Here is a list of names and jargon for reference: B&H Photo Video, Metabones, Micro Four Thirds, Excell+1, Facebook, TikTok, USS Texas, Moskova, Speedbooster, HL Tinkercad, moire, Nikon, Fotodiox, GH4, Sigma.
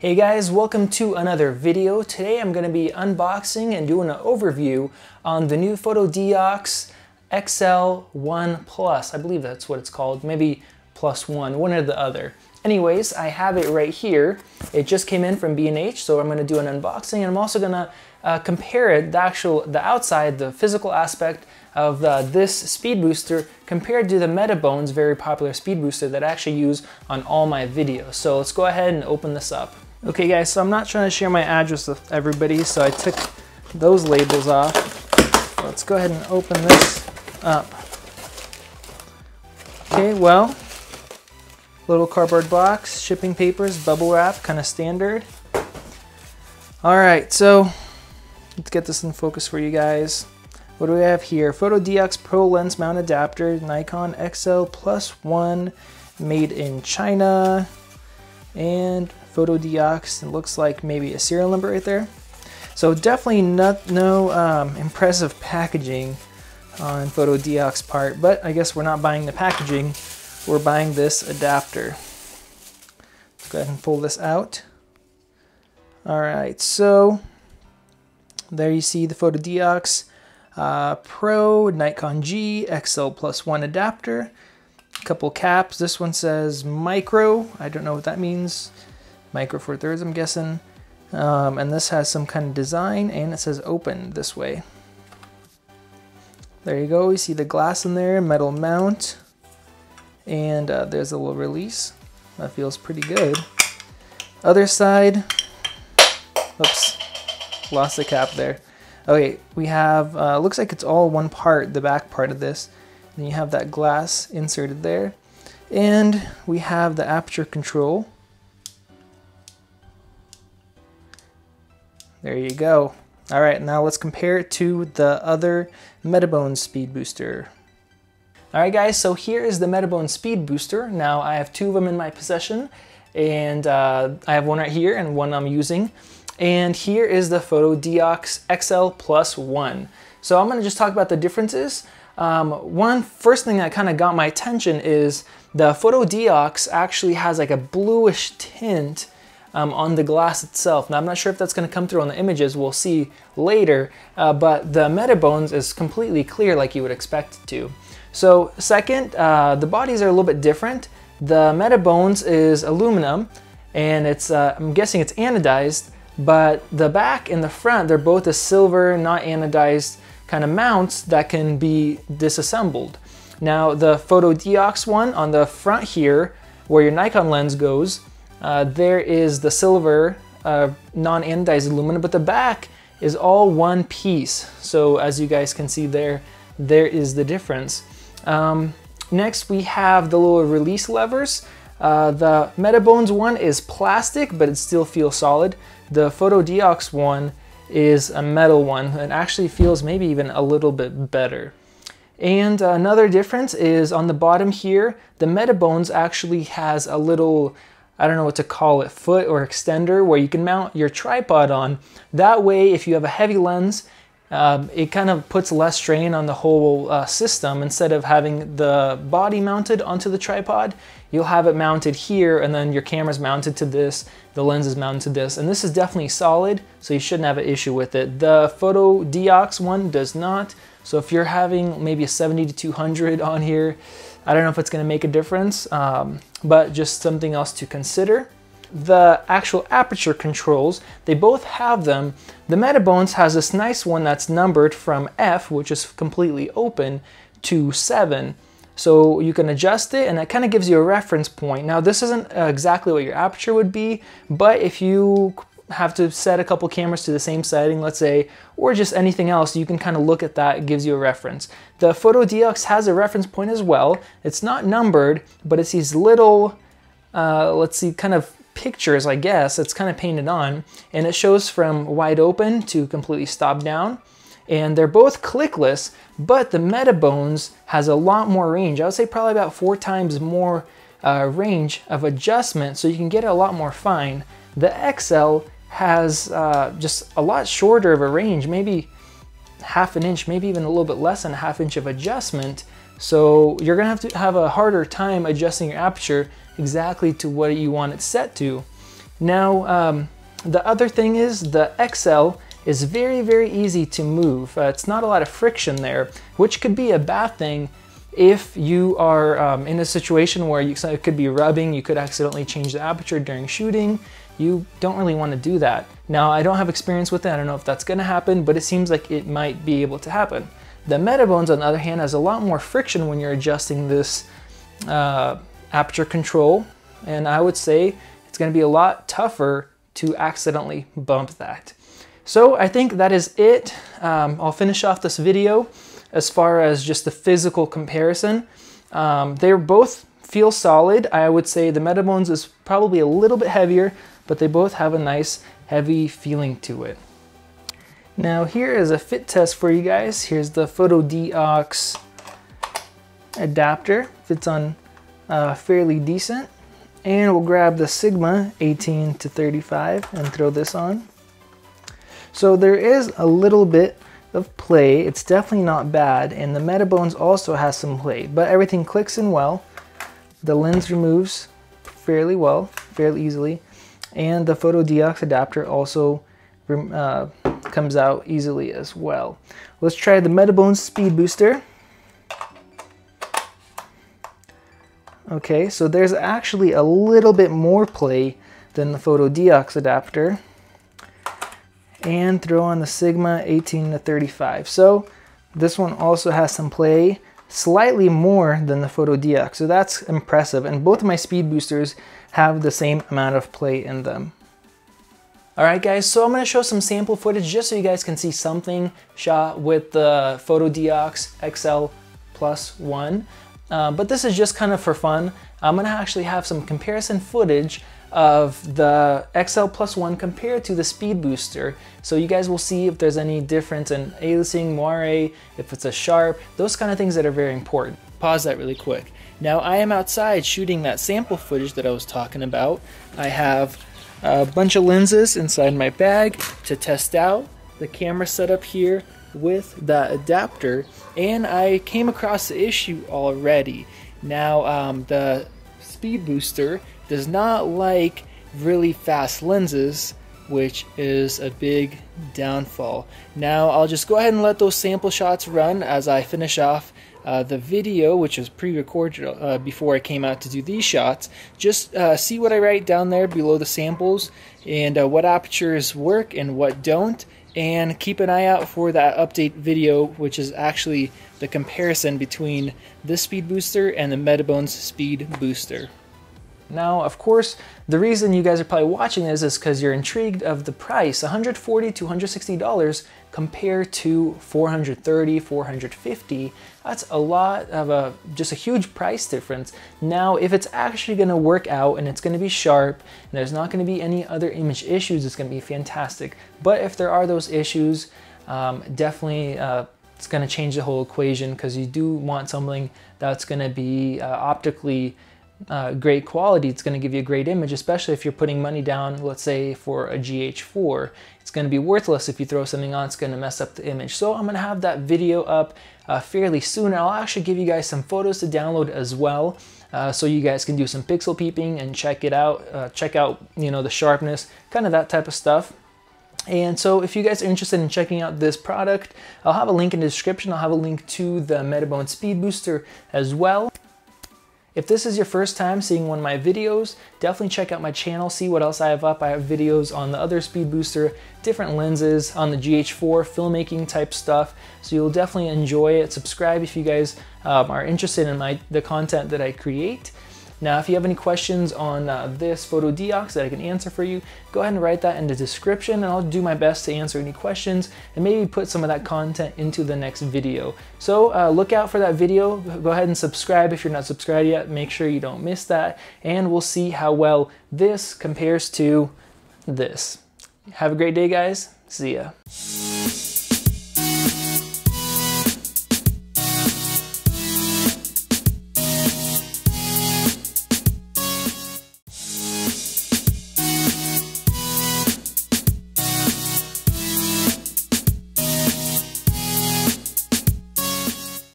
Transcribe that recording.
Hey guys, welcome to another video. Today I'm going to be unboxing and doing an overview on the new Fotodiox Excell+1 Plus. I believe that's what it's called, maybe Plus One, one or the other. Anyways, I have it right here. It just came in from B&H, so I'm going to do an unboxing, and I'm also going to compare it, the outside, the physical aspect of this Speedbooster compared to the Metabones, very popular Speedbooster that I actually use on all my videos. So let's go ahead and open this up. Okay guys, so I'm not trying to share my address with everybody, so I took those labels off. Let's go ahead and open this up. Okay, well, little cardboard box, shipping papers, bubble wrap, kind of standard. All right, so let's get this in focus for you guys. What do we have here? Fotodiox Pro Lens Mount Adapter, Nikon Excell+1, made in China. And Fotodiox, it looks like maybe a serial number right there. So definitely no impressive packaging on Fotodiox part, but I guess we're not buying the packaging, we're buying this adapter. Let's go ahead and pull this out. All right, so there you see the Fotodiox Pro Nikon G Excell+1 adapter. A couple caps. This one says micro. I don't know what that means. Micro Four Thirds, I'm guessing. And this has some kind of design, and it says open this way. There you go. You see the glass in there, metal mount, and there's a little release. That feels pretty good. Other side. Oops, lost the cap there. Okay, we have, looks like it's all one part, the back part of this. And you have that glass inserted there. And we have the aperture control. There you go. All right, now let's compare it to the other Metabones Speedbooster. All right guys, so here is the Metabones Speedbooster. Now I have two of them in my possession, and I have one right here and one I'm using. And here is the Fotodiox Excell+1. So I'm gonna just talk about the differences. First thing that kind of got my attention is the Fotodiox actually has like a bluish tint on the glass itself. Now I'm not sure if that's gonna come through on the images, we'll see later, but the Metabones is completely clear like you would expect it to. So second, the bodies are a little bit different. The Metabones is aluminum, and it's, I'm guessing it's anodized, but the back and the front, they're both a silver, not anodized kind of mounts that can be disassembled. Now the Fotodiox one on the front here, where your Nikon lens goes, there is the silver non-anodized aluminum, but the back is all one piece. So as you guys can see there is the difference. Next we have the little release levers. The Metabones one is plastic, but it still feels solid. The Fotodiox one is a metal one, and actually feels maybe even a little bit better. And another difference is on the bottom here, the Metabones actually has a little, I don't know what to call it, foot or extender where you can mount your tripod on. That way, if you have a heavy lens, it kind of puts less strain on the whole system. Instead of having the body mounted onto the tripod, you'll have it mounted here, and then your camera's mounted to this, the lens is mounted to this, and this is definitely solid, so you shouldn't have an issue with it. The Fotodiox one does not, so if you're having maybe a 70 to 200 on here, I don't know if it's going to make a difference, but just something else to consider. The actual aperture controls, they both have them. The Metabones has this nice one that's numbered from F, which is completely open, to 7. So you can adjust it, and that kind of gives you a reference point. Now this isn't exactly what your aperture would be, but if you have to set a couple cameras to the same setting, let's say, or just anything else, you can kind of look at that, it gives you a reference. The Fotodiox has a reference point as well. It's not numbered, but it's these little, let's see, kind of pictures, I guess, it's kind of painted on, and it shows from wide open to completely stopped down, and they're both clickless, but the Metabones has a lot more range. I would say probably about 4 times more range of adjustment, so you can get it a lot more fine. The Excel has just a lot shorter of a range, maybe half an inch, maybe even a little bit less than a half inch of adjustment, so you're gonna have to have a harder time adjusting your aperture exactly to what you want it set to. Now, the other thing is the XL is very, very easy to move. It's not a lot of friction there, which could be a bad thing if you are in a situation where it could be rubbing, you could accidentally change the aperture during shooting. You don't really want to do that. Now, I don't have experience with it. I don't know if that's going to happen, but it seems like it might be able to happen. The Metabones, on the other hand, has a lot more friction when you're adjusting this aperture control, and I would say it's going to be a lot tougher to accidentally bump that. So I think that is it. I'll finish off this video as far as just the physical comparison. They both feel solid. I would say the Metabones is probably a little bit heavier, but they both have a nice heavy feeling to it. Now here is a fit test for you guys. Here's the Fotodiox adapter. Fits on fairly decent. And we'll grab the Sigma 18 to 35 and throw this on. So there is a little bit of play. It's definitely not bad, and the Metabones also has some play, but everything clicks in well. The lens removes fairly well, fairly easily, and the Fotodiox adapter also comes out easily as well. Let's try the Metabones Speedbooster. Okay, so there's actually a little bit more play than the Fotodiox adapter. And throw on the Sigma 18 to 35. So this one also has some play, slightly more than the Fotodiox. So that's impressive. And both of my speed boosters have the same amount of play in them. All right, guys, so I'm gonna show some sample footage just so you guys can see something shot with the Fotodiox Excell+1. But this is just kind of for fun. I'm gonna actually have some comparison footage of the Excell+1 compared to the Speedbooster, so you guys will see if there's any difference in aliasing, moire, if it's a sharp, those kind of things that are very important. Pause that really quick. Now I am outside shooting that sample footage that I was talking about. I have a bunch of lenses inside my bag to test out the camera setup here with that adapter, and I came across the issue already. Now the Speedbooster does not like really fast lenses, which is a big downfall. Now I'll just go ahead and let those sample shots run as I finish off the video, which was pre-recorded before I came out to do these shots. Just see what I write down there below the samples, and what apertures work and what don't, and keep an eye out for that update video, which is actually the comparison between this Speedbooster and the Metabones Speedbooster. Now, of course, the reason you guys are probably watching this is because you're intrigued of the price, $140 to $160 compared to $430, $450. That's a lot of just a huge price difference. Now, if it's actually gonna work out and it's gonna be sharp and there's not gonna be any other image issues, it's gonna be fantastic. But if there are those issues, definitely it's gonna change the whole equation, because you do want something that's gonna be optically great quality. It's going to give you a great image, especially if you're putting money down, let's say, for a GH4. It's going to be worthless if you throw something on. It's going to mess up the image. So I'm going to have that video up fairly soon. I'll actually give you guys some photos to download as well, so you guys can do some pixel peeping and check it out, check out, you know, the sharpness, kind of that type of stuff. And so if you guys are interested in checking out this product, I'll have a link in the description. I'll have a link to the Metabones Speedbooster as well. If this is your first time seeing one of my videos, definitely check out my channel, see what else I have up. I have videos on the other Speedbooster, different lenses, on the GH4, filmmaking type stuff. So you'll definitely enjoy it. Subscribe if you guys are interested in the content that I create. Now, if you have any questions on this Fotodiox that I can answer for you, go ahead and write that in the description, and I'll do my best to answer any questions and maybe put some of that content into the next video. So look out for that video. Go ahead and subscribe if you're not subscribed yet. Make sure you don't miss that, and we'll see how well this compares to this. Have a great day, guys. See ya.